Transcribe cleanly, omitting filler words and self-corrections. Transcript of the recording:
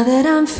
Now that I'm